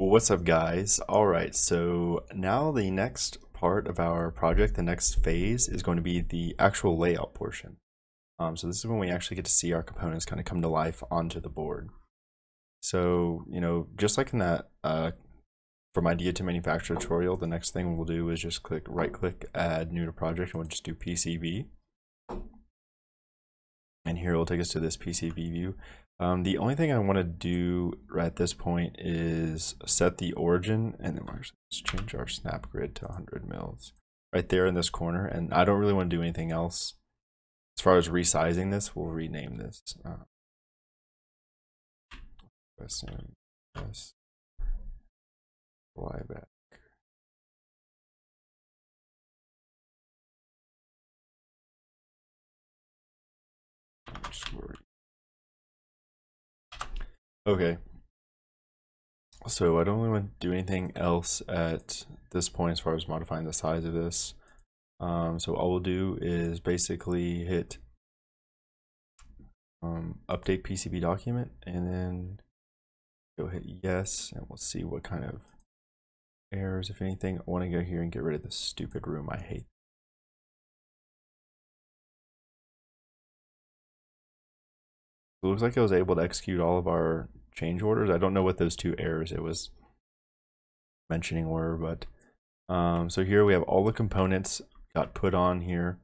What's up, guys? All right, so now the next part of our project, the next phase, is going to be the actual layout portion. So this is when we actually get to see our components kind of come to life onto the board. So, you know, just like in that from idea to manufacture tutorial, the next thing we'll do is just click right-click, add new to project, and we'll just do PCB. And here it'll take us to this PCB view. The only thing I want to do right at this point is set the origin, and then we'll actually just change our snap grid to 100 mils right there in this corner. And I don't really want to do anything else. As far as resizing this, we'll rename this. Flyback. Okay, so I don't really want to do anything else at this point as far as modifying the size of this. So all we'll do is basically hit update PCB document, and then go hit yes, and we'll see what kind of errors, if anything. I want to go here and get rid of this stupid room. I hate. It looks like I was able to execute all of our change orders. I don't know what those two errors it was mentioning were, but so here we have all the components got put on here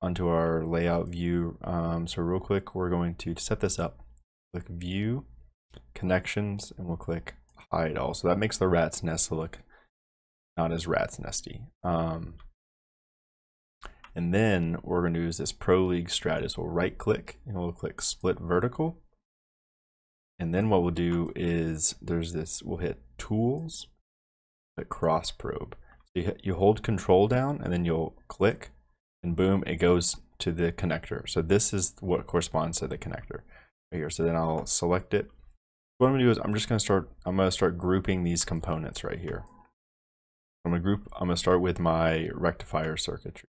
onto our layout view. So real quick, we're going to set this up. Click View, Connections, and we'll click Hide All. So that makes the rat's nest look not as rat's nesty. And then what we're going to do is this Pro League Stratus. We'll right click and we'll click Split Vertical. And then what we'll do is there's this, we'll hit Tools, click Cross Probe. So you hold Control down and then you'll click, and boom, it goes to the connector. So this is what corresponds to the connector right here. So then I'll select it. What I'm going to do is I'm going to start grouping these components right here. I'm going to start with my rectifier circuitry.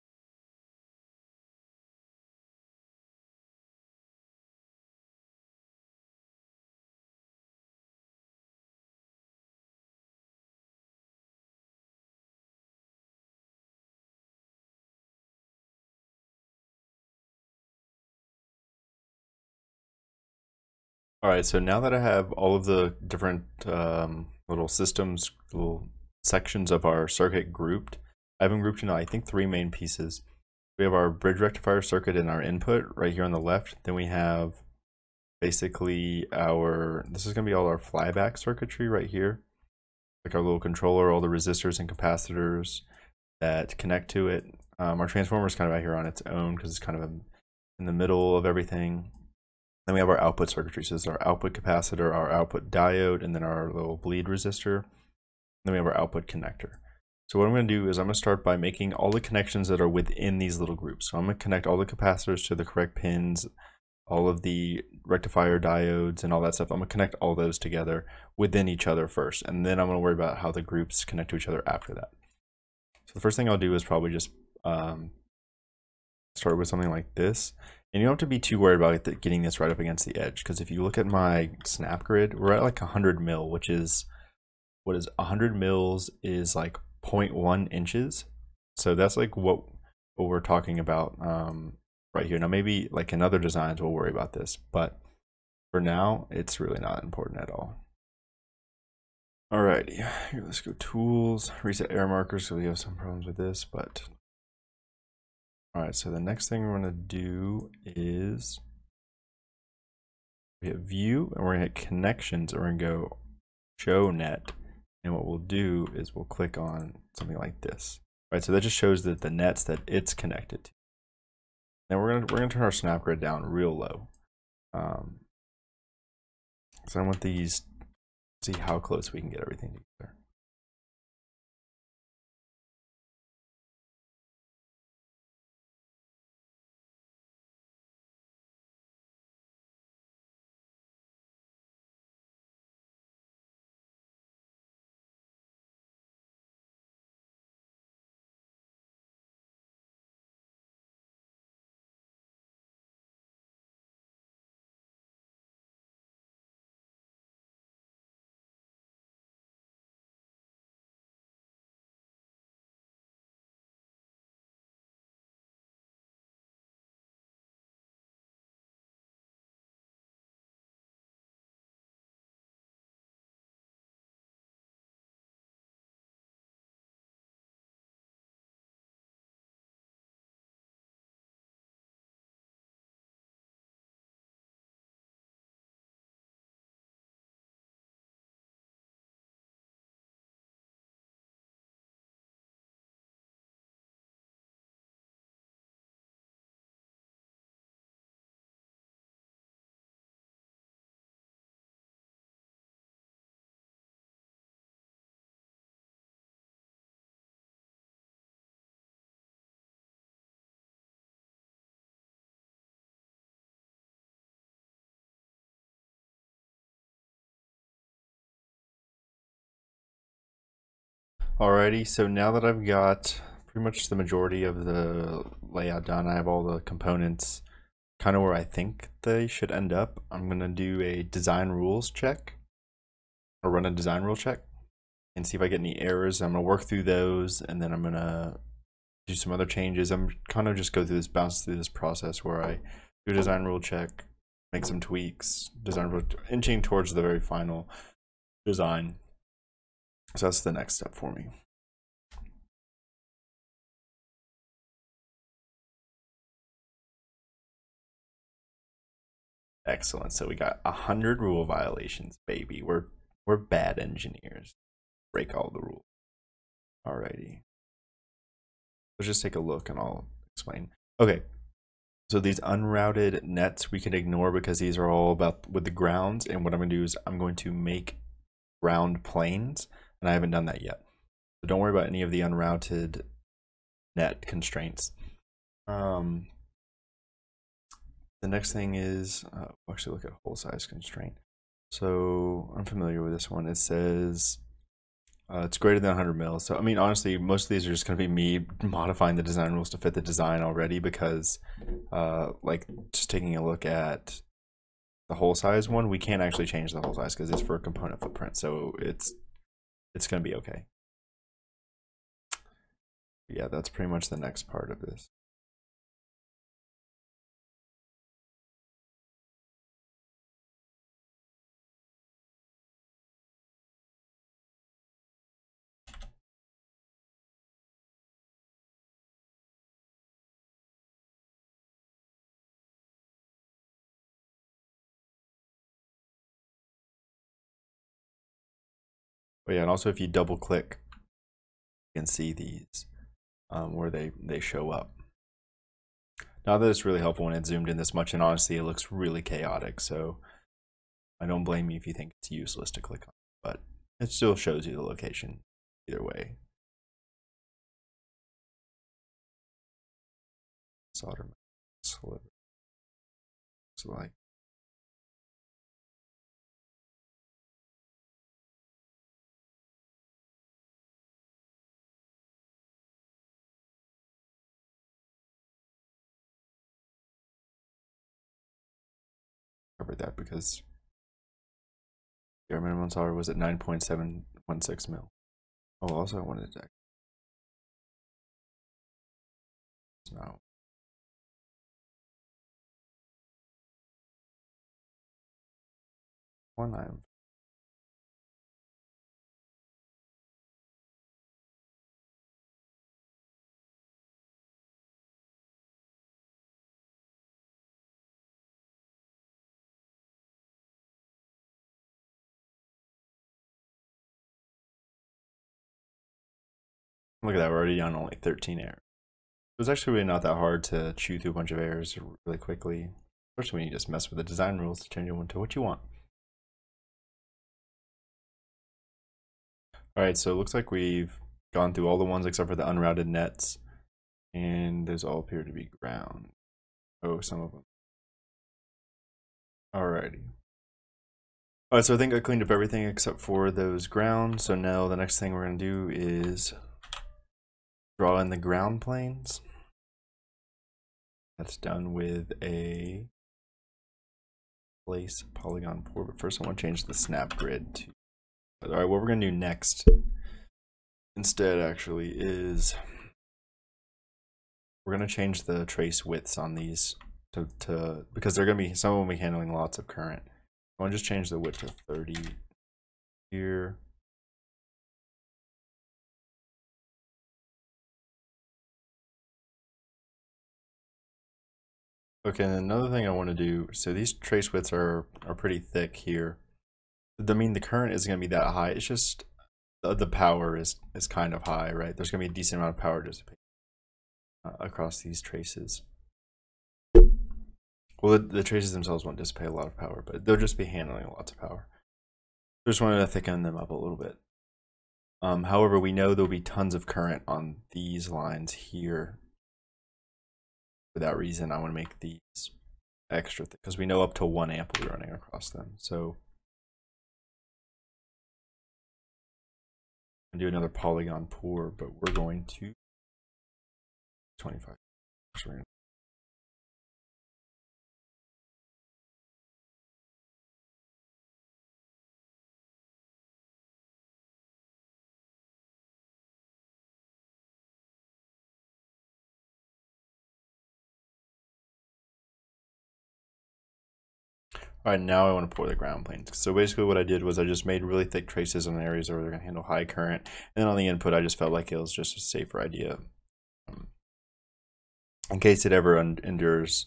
All right, so now that I have all of the different little sections of our circuit grouped, I have them grouped into, I think, three main pieces. We have our bridge rectifier circuit and our input right here on the left. Then we have basically our, this is going to be all our flyback circuitry right here, like our little controller, all the resistors and capacitors that connect to it. Our transformer is kind of out here on its own because it's kind of in the middle of everything. Then we have our output circuitry. So this is our output capacitor, our output diode, and then our little bleed resistor. Then we have our output connector. So what I'm going to do is I'm going to start by making all the connections that are within these little groups. So I'm going to connect all the capacitors to the correct pins, all of the rectifier diodes and all that stuff. I'm going to connect all those together within each other first, and then I'm going to worry about how the groups connect to each other after that. So the first thing I'll do is probably just start with something like this. And you don't have to be too worried about getting this right up against the edge, because if you look at my snap grid, we're at like 100 mil, which is, what is 100 mils is like 0.1 inches. So that's like what we're talking about right here. Now maybe like in other designs we'll worry about this, but for now it's really not important at all. Alrighty, here, let's go Tools, reset error markers, so we have some problems with this, but all right, so the next thing we're going to do is we hit View, and we're going to hit Connections, and we're going to go Show Net. And what we'll do is we'll click on something like this. All right, so that just shows that the nets that it's connected to. Now we're going to turn our snap grid down real low. So I want these, see how close we can get everything together. Alrighty, so now that I've got pretty much the majority of the layout done, I have all the components kind of where I think they should end up. I'm gonna do a design rules check, or run a design rule check, and see if I get any errors. I'm gonna work through those, and then I'm gonna do some other changes. I'm kind of just go through this, bounce through this process where I do a design rule check, make some tweaks, design rule, inching towards the very final design. So that's the next step for me. Excellent. So we got 100 rule violations, baby. We're bad engineers. Break all the rules. Alrighty. Let's just take a look and I'll explain. Okay. So these unrouted nets we can ignore because these are all about with the grounds. And what I'm going to do is I'm going to make ground planes. And I haven't done that yet. So don't worry about any of the unrouted net constraints. The next thing is, we'll actually look at hole size constraint. So I'm familiar with this one. It says it's greater than 100 mils. So I mean, honestly, most of these are just going to be me modifying the design rules to fit the design already because like just taking a look at the hole size one, we can't actually change the hole size because it's for a component footprint. So it's going to be okay. Yeah, that's pretty much the next part of this. But yeah, and also if you double click, you can see these where they show up. Now that it's really helpful when it's zoomed in this much, and honestly, it looks really chaotic. So I don't blame you if you think it's useless to click on, but it still shows you the location either way. Solder sliver. So like. Covered that because their minimum solder was at 9.716 mil. Oh, also I wanted to check. No. One item. Look at that, we're already on only 13 errors. It was actually really not that hard to chew through a bunch of errors really quickly, especially when you just mess with the design rules to change them to what you want. All right, so it looks like we've gone through all the ones except for the unrouted nets, and those all appear to be ground. Oh, some of them. Alrighty. All right, so I think I cleaned up everything except for those grounds. So now the next thing we're gonna do is draw in the ground planes. That's done with a place polygon pour, but first I want to change the snap grid to. All right, what we're going to do next instead actually is we're going to change the trace widths on these to because they're going to be, some of them will be handling lots of current. I want to just change the width to 30 here. Okay, and another thing I want to do, so these trace widths are pretty thick here. I mean, the current isn't going to be that high. It's just the power is kind of high, right? There's going to be a decent amount of power dissipated across these traces. Well, the traces themselves won't dissipate a lot of power, but they'll just be handling lots of power. Just wanted to thicken them up a little bit. However, we know there'll be tons of current on these lines here. For that reason, I want to make these extra thick because we know up to 1 amp will be running across them. So and do another polygon pour, but we're going to 25. Alright, now I want to pour the ground planes. So basically what I did was I just made really thick traces in areas where they're going to handle high current. And then on the input, I just felt like it was just a safer idea. In case it ever endures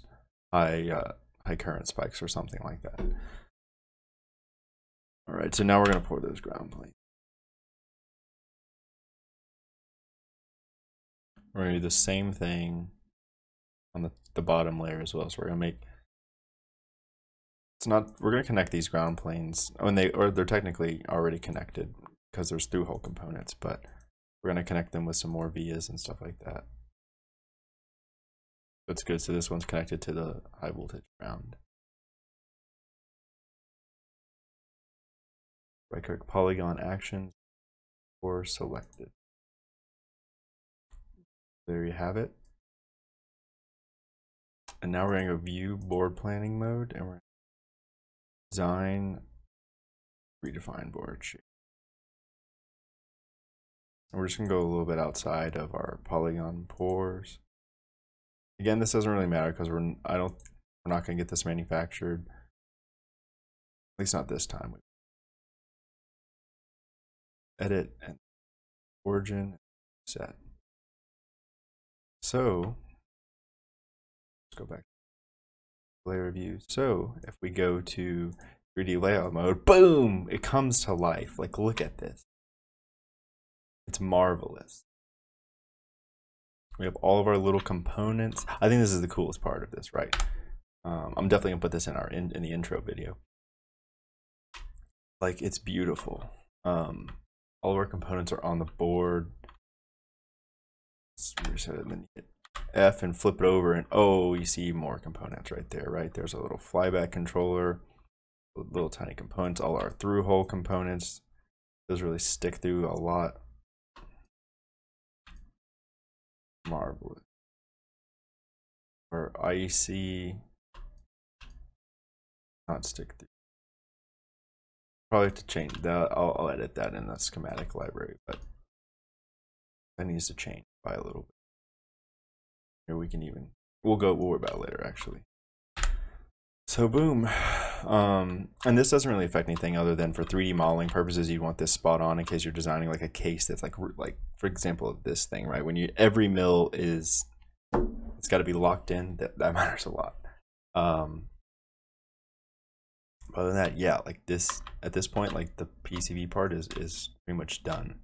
high current spikes or something like that. Alright, so now we're going to pour those ground planes. We're going to do the same thing on the bottom layer as well. So we're going to make... we're going to connect these ground planes when they're technically already connected because there's through-hole components, but we're going to connect them with some more vias and stuff like that. That's good. So this one's connected to the high voltage ground. Right click polygon actions or selected. There you have it. And now we're going to go view board planning mode, and we're going to design redefine board shape. And we're just gonna go a little bit outside of our polygon pours. Again, this doesn't really matter because we're not gonna get this manufactured. At least not this time. Edit and origin set. So let's go back. Layer view. So if we go to 3D layout mode, boom, it comes to life. Like, look at this. It's marvelous. We have all of our little components. I think this is the coolest part of this, right? I'm definitely gonna put this in our in the intro video. Like, it's beautiful. All of our components are on the board. Let's reset it and then hit F and flip it over, and oh, you see more components right there, right? There's a little flyback controller, little tiny components, all our through-hole components. Those really stick through a lot. Marvelous. Our IEC, not stick through. Probably have to change that. I'll edit that in the schematic library, but that needs to change by a little bit. We can even we'll worry about it later actually. So boom, and this doesn't really affect anything other than for 3D modeling purposes you want this spot on in case you're designing like a case that's like for example this thing, right? When you every mil is it's got to be locked in, that matters a lot. Other than that, yeah, like this at this point, like the PCB part is pretty much done.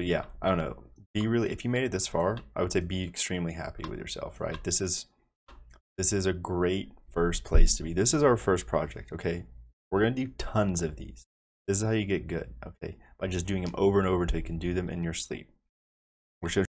But yeah, I don't know. If you made it this far, I would say be extremely happy with yourself, right? This is a great first place to be. This is our first project, okay? We're gonna do tons of these. This is how you get good, okay? By just doing them over and over until you can do them in your sleep. Which